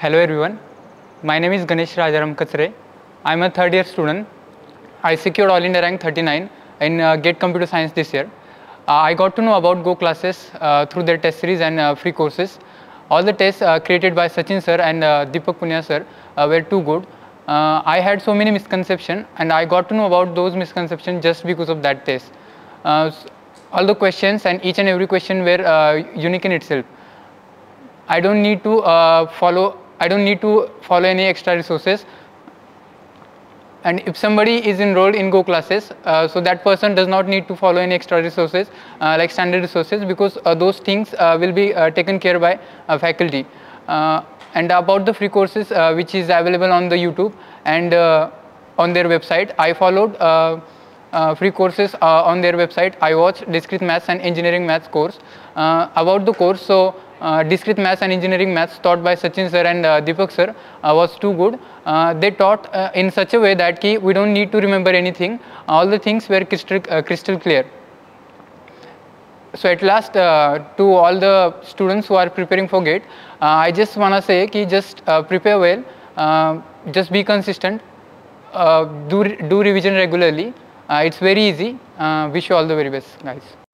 Hello everyone, my name is Ganesh Rajaram Katre. I am a third year student. I secured All India rank 39 in GATE Computer Science this year. I got to know about GO Classes through their test series and free courses. All the tests created by Sachin Sir and Deepak Punia Sir were too good. I had so many misconceptions and I got to know about those misconceptions just because of that test. All the questions and each and every question were unique in itself. I don't need to follow any extra resources. And if somebody is enrolled in GO Classes, so that person does not need to follow any extra resources like standard resources, because those things will be taken care by faculty. And about the free courses which is available on the YouTube and on their website, I followed free courses on their website. I watched Discrete Maths and Engineering Maths course. About the course, so Discrete Maths and Engineering Maths taught by Sachin Sir and Deepak Sir was too good. They taught in such a way that we don't need to remember anything. All the things were crystal clear. So at last, to all the students who are preparing for GATE, I just want to say that just prepare well, just be consistent, do revision regularly. It's very easy. Wish you all the very best, guys.